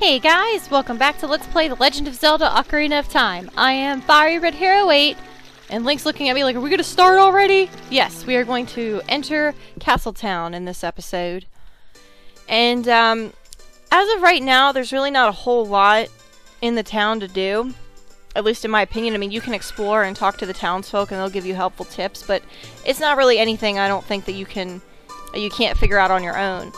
Hey guys, welcome back to Let's Play The Legend of Zelda Ocarina of Time. I am Fiery Red Hero 8, and Link's looking at me like, are we going to start already? Yes, we are going to enter Castle Town in this episode. And as of right now, there's really not a whole lot in the town to do. At least in my opinion. I mean, you can explore and talk to the townsfolk and they'll give you helpful tips, but it's not really anything I don't think that you can't figure out on your own.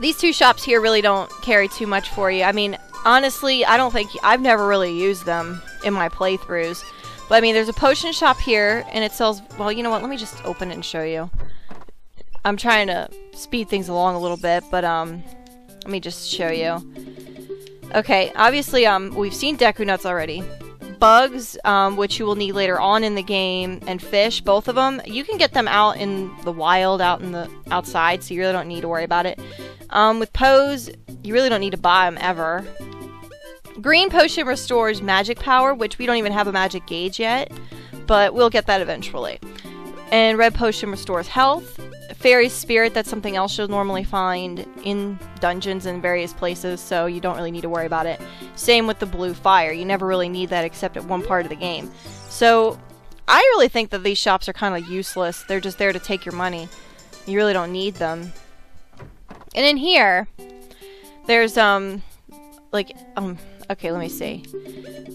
These two shops here really don't carry too much for you. I mean, honestly, I've never really used them in my playthroughs. But I mean, there's a potion shop here, and it sells, well, you know what, let me just open it and show you. I'm trying to speed things along a little bit, but let me just show you. Okay, obviously, we've seen Deku Nuts already. Bugs, which you will need later on in the game, and fish, both of them. You can get them out in the wild, out in the outside, so you really don't need to worry about it. With Pose, you really don't need to buy them ever. Green Potion restores magic power, which we don't even have a magic gauge yet, but we'll get that eventually. And Red Potion restores health. Fairy Spirit, that's something else you'll normally find in dungeons and various places, so you don't really need to worry about it. Same with the blue fire. You never really need that except at one part of the game. So, I really think that these shops are kind of useless. They're just there to take your money. You really don't need them. And in here, there's, okay, let me see.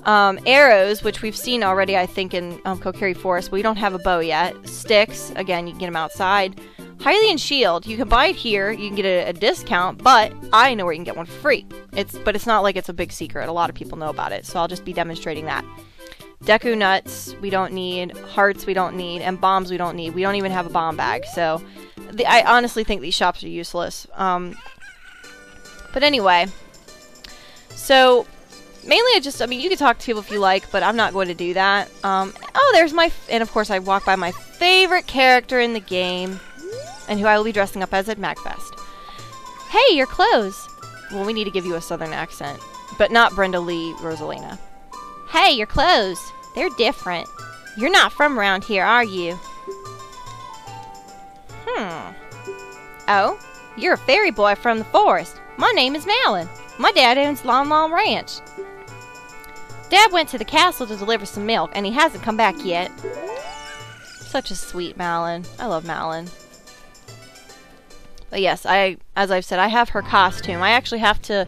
Arrows, which we've seen already, I think, in Kokiri Forest, but we don't have a bow yet. Sticks, again, you can get them outside. Hylian Shield, you can buy it here, you can get it at a discount, but I know where you can get one for free. But it's not like it's a big secret, a lot of people know about it, so I'll just be demonstrating that. Deku Nuts, we don't need. Hearts, we don't need. And bombs, we don't need. We don't even have a bomb bag, so... I honestly think these shops are useless. But anyway. So, mainly I mean, you can talk to people if you like, but I'm not going to do that. Oh, there's my... and of course I walk by my favorite character in the game. And who I will be dressing up as at MAGFest. Hey, your clothes! Well, we need to give you a southern accent. But not Brenda Lee Rosalina. Hey, your clothes! They're different. You're not from around here, are you? Oh? You're a fairy boy from the forest. My name is Malon. My dad owns Lon Lon Ranch. Dad went to the castle to deliver some milk, and he hasn't come back yet. Such a sweet Malon. I love Malon. But yes, as I've said, I have her costume. I actually have to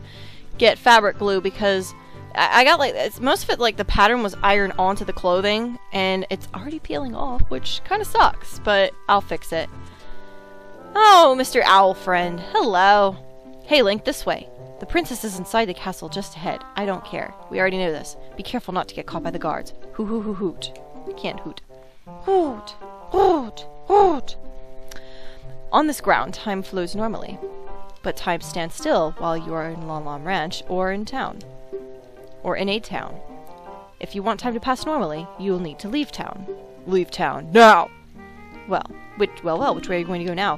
get fabric glue because I got like most of it, like the pattern was ironed onto the clothing, and it's already peeling off, which kind of sucks. But I'll fix it. Oh, Mr. Owl friend, hello. Hey, Link, this way. The princess is inside the castle just ahead. I don't care. We already know this. Be careful not to get caught by the guards. Hoo hoo hoo hoot. Can't hoot. Hoot. Hoot. Hoot. On this ground, time flows normally, but time stands still while you are in Lon Lon Ranch or in town, or in a town. If you want time to pass normally, you will need to leave town. Leave town now! Well, which way are you going to go now?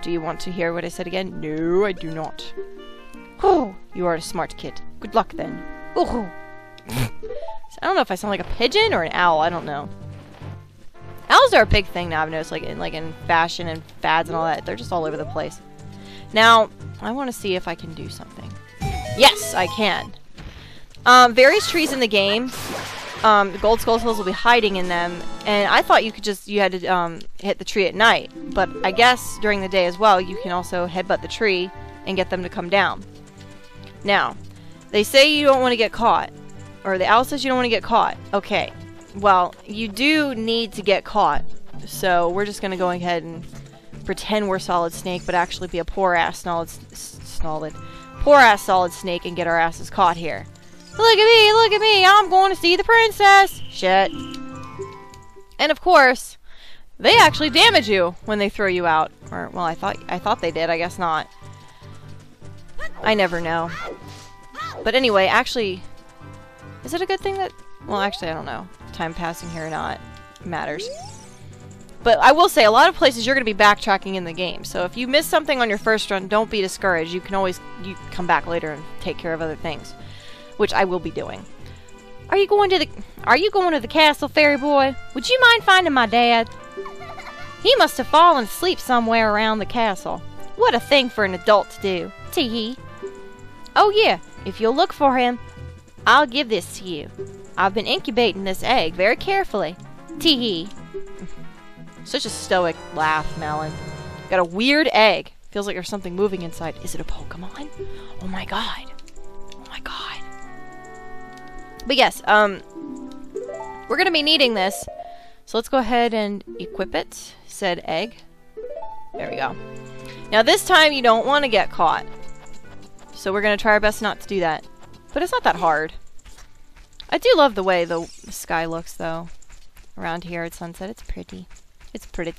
Do you want to hear what I said again? No, I do not. You are a smart kid. Good luck then. I don't know if I sound like a pigeon or an owl. I don't know. Owls are a big thing now, I've noticed, like in fashion and fads and all that. They're just all over the place. Now, I want to see if I can do something. Yes, I can. Various trees in the game, the gold skulls will be hiding in them, and I thought you had to hit the tree at night, but I guess during the day as well, you can also headbutt the tree and get them to come down. Now, they say you don't want to get caught, or the owl says you don't want to get caught. Okay. Well, you do need to get caught, so we're just going to go ahead and pretend we're Solid Snake, but actually be a poor-ass Solid Snake and get our asses caught here. Look at me, I'm going to see the princess! Shit. And of course, they actually damage you when they throw you out. Or, well, I thought they did, I guess not. I never know. But anyway, actually, is it a good thing that... well, actually, I don't know. Time passing here or not matters. But I will say, a lot of places you're going to be backtracking in the game. So if you miss something on your first run, don't be discouraged. You can always come back later and take care of other things, which I will be doing. Are you going to the castle, fairy boy? Would you mind finding my dad? He must have fallen asleep somewhere around the castle. What a thing for an adult to do. Tee hee. Oh yeah, if you'll look for him, I'll give this to you. I've been incubating this egg very carefully. Tee hee. Such a stoic laugh, Malon. Got a weird egg. Feels like there's something moving inside. Is it a Pokemon? Oh my god. Oh my god. But yes, we're gonna be needing this. So let's go ahead and equip it. Said egg. There we go. Now this time you don't want to get caught. So we're gonna try our best not to do that. But it's not that hard. I do love the way the sky looks though. Around here at sunset, it's pretty. It's pretty.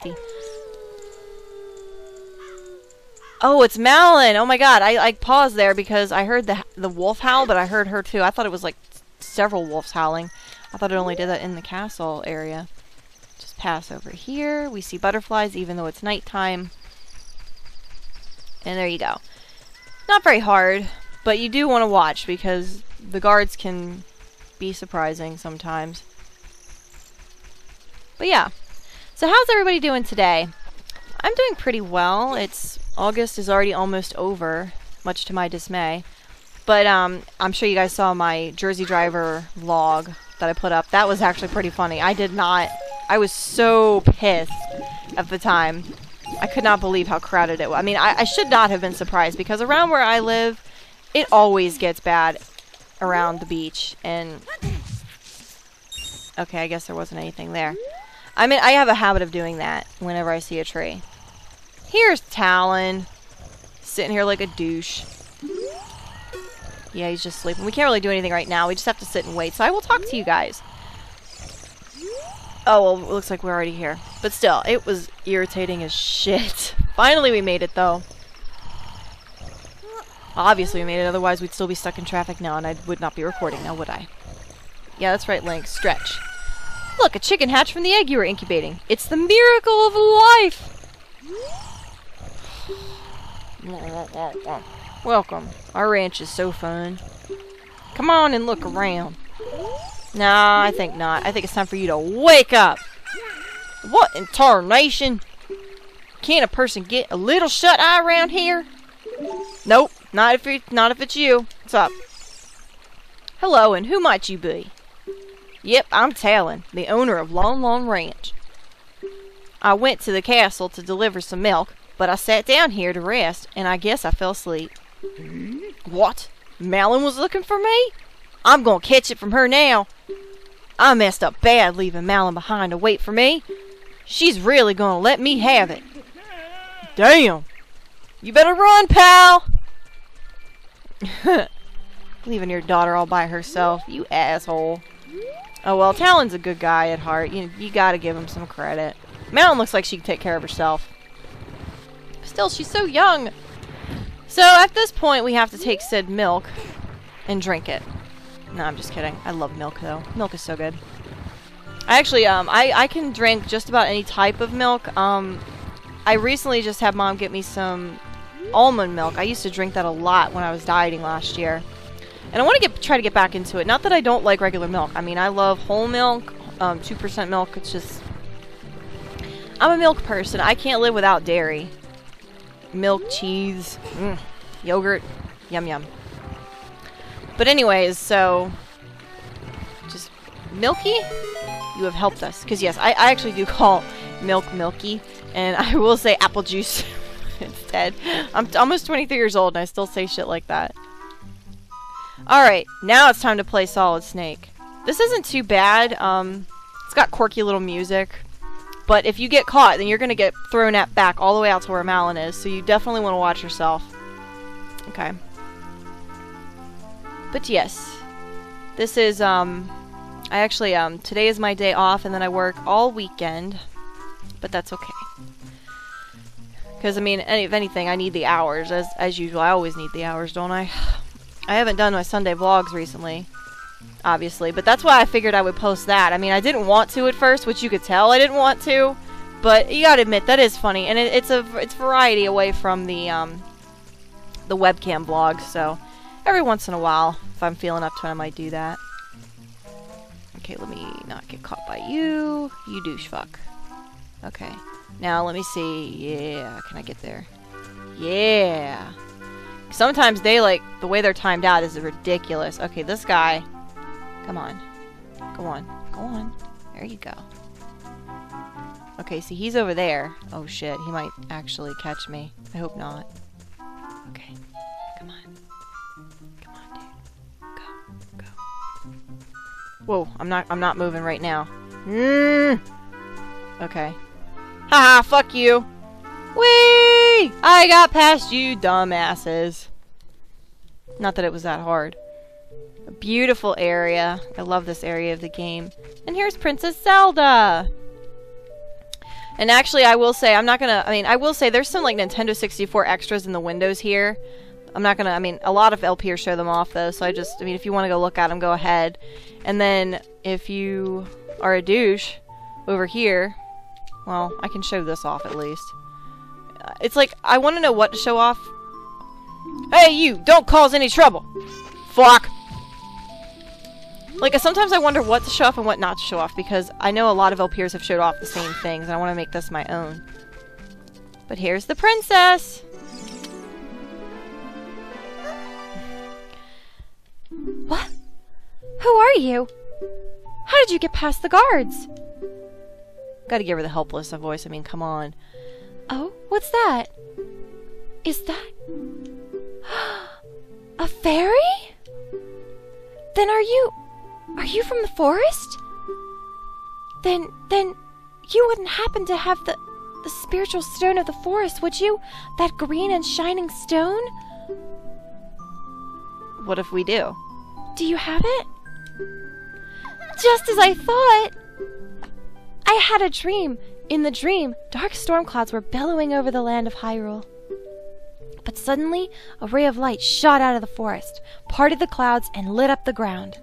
Oh, it's Malon! Oh my god, I paused there because I heard the wolf howl, but I heard her too. I thought it was like several wolves howling. I thought it only did that in the castle area. Just pass over here. We see butterflies even though it's nighttime. And there you go. Not very hard, but you do want to watch because the guards can be surprising sometimes. But yeah. So how's everybody doing today? I'm doing pretty well. It's August is already almost over, much to my dismay. But I'm sure you guys saw my Jersey Driver vlog that I put up. That was actually pretty funny. I was so pissed at the time. I could not believe how crowded it was. I mean, I should not have been surprised because around where I live, it always gets bad around the beach. And okay, I guess there wasn't anything there. I mean, I have a habit of doing that whenever I see a tree. Here's Talon. Sitting here like a douche. Yeah, he's just sleeping. We can't really do anything right now. We just have to sit and wait. So I will talk to you guys. Oh, well, it looks like we're already here. But still, it was irritating as shit. Finally we made it, though. Obviously we made it. Otherwise we'd still be stuck in traffic now, and I would not be recording now, would I? Yeah, that's right, Link. Stretch. Look, a chicken hatched from the egg you were incubating. It's the miracle of life! Welcome. Our ranch is so fun. Come on and look around. Nah, I think not. I think it's time for you to wake up! What in tarnation? Can't a person get a little shut-eye around here? Nope. Not if it's you. What's up? Hello, and who might you be? Yep, I'm Talon, the owner of Lon Lon Ranch. I went to the castle to deliver some milk, but I sat down here to rest, and I guess I fell asleep. What? Malon was looking for me? I'm gonna catch it from her now. I messed up bad leaving Malon behind to wait for me. She's really gonna let me have it. Damn! You better run, pal! Leaving your daughter all by herself, you asshole. Oh well, Talon's a good guy at heart. You gotta give him some credit. Malon looks like she can take care of herself. Still, she's so young. So at this point, we have to take said milk and drink it. No, I'm just kidding. I love milk though. Milk is so good. I actually, I can drink just about any type of milk. I recently just had Mom get me some almond milk. I used to drink that a lot when I was dieting last year. And I want to try to get back into it. Not that I don't like regular milk. I mean, I love whole milk, 2% milk. It's just, I'm a milk person. I can't live without dairy. Milk, cheese, yogurt, yum yum. But anyways, so just Milky, you have helped us. Because yes, I actually do call milk Milky. And I will say apple juice instead. I'm almost 23 years old and I still say shit like that. Alright, now it's time to play Solid Snake. This isn't too bad, it's got quirky little music, but if you get caught, then you're gonna get thrown at back all the way out to where Malon is, so you definitely want to watch yourself. Okay. But yes, this is, I actually, today is my day off, and then I work all weekend, but that's okay. Because, I mean, if anything, I need the hours, as usual. I always need the hours, don't I? I haven't done my Sunday vlogs recently, obviously, but that's why I figured I would post that. I mean, I didn't want to at first, which you could tell I didn't want to, but you gotta admit, that is funny, and it's variety away from the webcam vlogs, so every once in a while, if I'm feeling up to it, I might do that. Okay, let me not get caught by you, you douche fuck. Okay, now let me see, yeah, can I get there? Yeah. Sometimes they, like, the way they're timed out is ridiculous. Okay, this guy. Come on. Go on. Go on. There you go. Okay, see, he's over there. Oh, shit. He might actually catch me. I hope not. Okay. Come on. Come on, dude. Go. Go. Whoa, I'm not moving right now. Mmm. Okay. Haha, fuck you. Whee! I got past you, dumbasses. Not that it was that hard. A beautiful area. I love this area of the game. And here's Princess Zelda! And actually, I will say, I will say there's some, like, Nintendo 64 extras in the windows here. A lot of LPers show them off, though, so if you want to go look at them, go ahead. And then, if you are a douche over here, well, I can show this off, at least. It's like, I want to know what to show off. Hey, you! Don't cause any trouble! Fuck! Like, sometimes I wonder what to show off and what not to show off, because I know a lot of LPers have showed off the same things, and I want to make this my own. But here's the princess! What? Who are you? How did you get past the guards? Gotta give her the helpless voice, come on. Oh, what's that? Is that... a fairy? Then are you from the forest? Then you wouldn't happen to have the spiritual stone of the forest, would you? That green and shining stone? What if we do? Do you have it? Just as I thought! I had a dream. In the dream, dark storm clouds were bellowing over the land of Hyrule. But suddenly, a ray of light shot out of the forest, parted the clouds, and lit up the ground.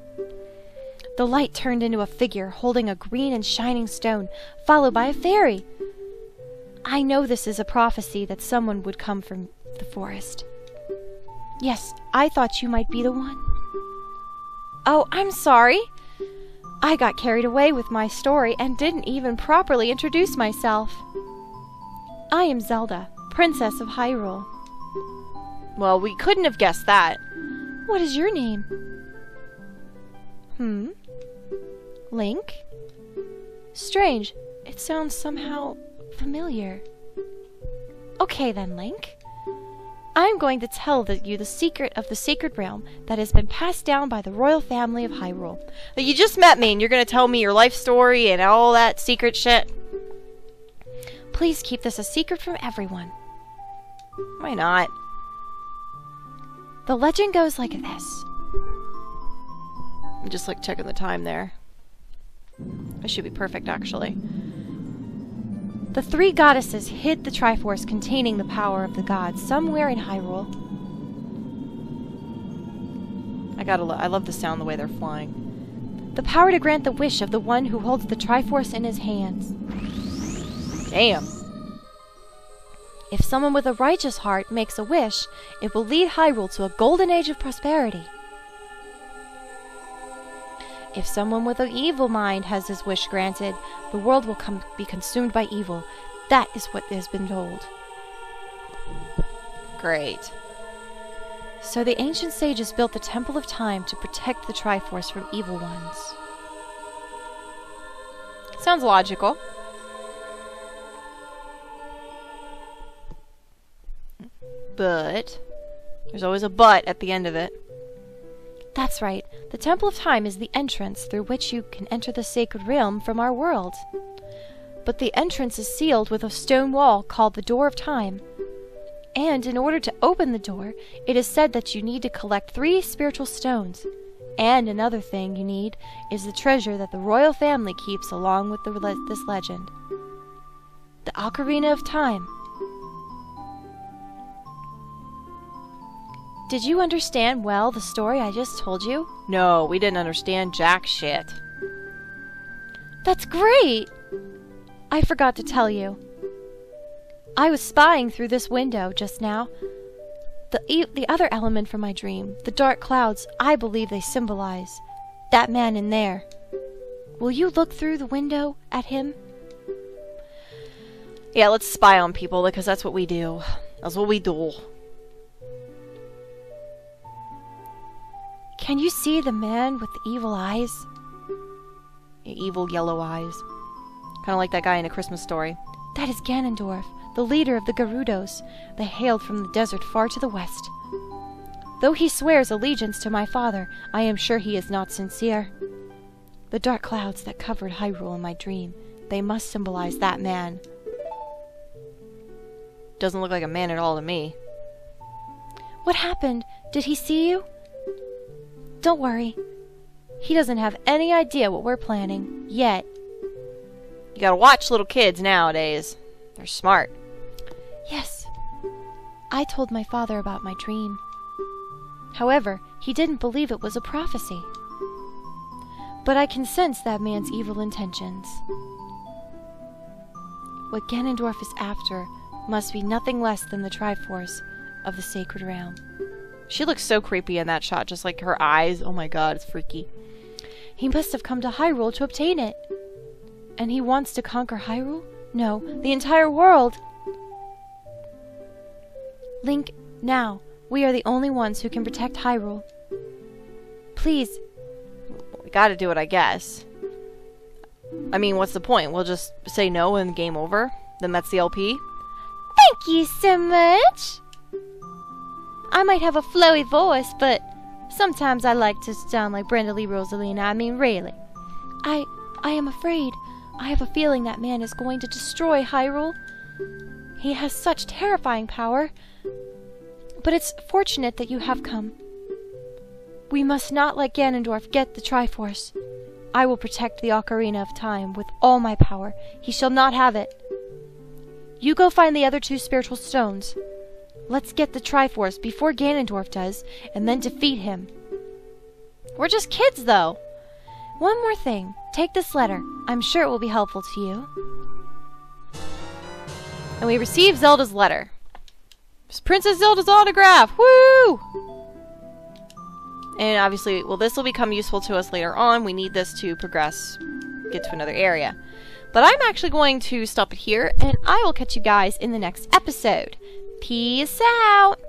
The light turned into a figure holding a green and shining stone, followed by a fairy. I know this is a prophecy that someone would come from the forest. Yes, I thought you might be the one. Oh, I'm sorry. I got carried away with my story and didn't even properly introduce myself. I am Zelda, Princess of Hyrule. Well, we couldn't have guessed that. What is your name? Link? Strange. It sounds somehow familiar. Okay then, Link. I'm going to tell you the secret of the Sacred Realm that has been passed down by the royal family of Hyrule. You just met me and you're going to tell me your life story and all that secret shit? Please keep this a secret from everyone. Why not? The legend goes like this. I'm just, like, checking the time there. It should be perfect, actually. The three goddesses hid the Triforce containing the power of the gods somewhere in Hyrule. I love the sound, the way they're flying. The power to grant the wish of the one who holds the Triforce in his hands. Damn. If someone with a righteous heart makes a wish, it will lead Hyrule to a golden age of prosperity. If someone with an evil mind has his wish granted, the world will be consumed by evil. That is what has been told. Great. So the ancient sages built the Temple of Time to protect the Triforce from evil ones. Sounds logical. But... there's always a but at the end of it. That's right. The Temple of Time is the entrance through which you can enter the Sacred Realm from our world. But the entrance is sealed with a stone wall called the Door of Time. And in order to open the door, it is said that you need to collect 3 spiritual stones. And another thing you need is the treasure that the royal family keeps along with this legend. The Ocarina of Time. Did you understand well the story I just told you? No, we didn't understand jack shit. That's great! I forgot to tell you. I was spying through this window just now. The other element from my dream, the dark clouds, I believe they symbolize that man in there. Will you look through the window at him? Yeah, let's spy on people because that's what we do. That's what we do. Can you see the man with the evil eyes? Evil yellow eyes. Kind of like that guy in A Christmas Story. That is Ganondorf, the leader of the Gerudos. They hailed from the desert far to the west. Though he swears allegiance to my father, I am sure he is not sincere. The dark clouds that covered Hyrule in my dream, they must symbolize that man. Doesn't look like a man at all to me. What happened? Did he see you? Don't worry. He doesn't have any idea what we're planning, yet. You gotta watch little kids nowadays. They're smart. Yes. I told my father about my dream. However, he didn't believe it was a prophecy. But I can sense that man's evil intentions. What Ganondorf is after must be nothing less than the Triforce of the Sacred Realm. She looks so creepy in that shot, just like her eyes. Oh my god, it's freaky. He must have come to Hyrule to obtain it. And he wants to conquer Hyrule? No, the entire world! Link, now, we are the only ones who can protect Hyrule. Please. We gotta do it, I guess. I mean, what's the point? We'll just say no and game over? Then that's the LP? Thank you so much! I might have a flowy voice, but sometimes I like to sound like Brenda Lee Rosalina. I mean, really. I am afraid. I have a feeling that man is going to destroy Hyrule. He has such terrifying power. But it's fortunate that you have come. We must not let Ganondorf get the Triforce. I will protect the Ocarina of Time with all my power. He shall not have it. You go find the other two spiritual stones. Let's get the Triforce before Ganondorf does, and then defeat him. We're just kids, though. One more thing. Take this letter. I'm sure it will be helpful to you. And we receive Zelda's letter. It's Princess Zelda's autograph! Woo! And obviously, well, this will become useful to us later on. We need this to progress, get to another area. But I'm actually going to stop it here, and I will catch you guys in the next episode. Peace out!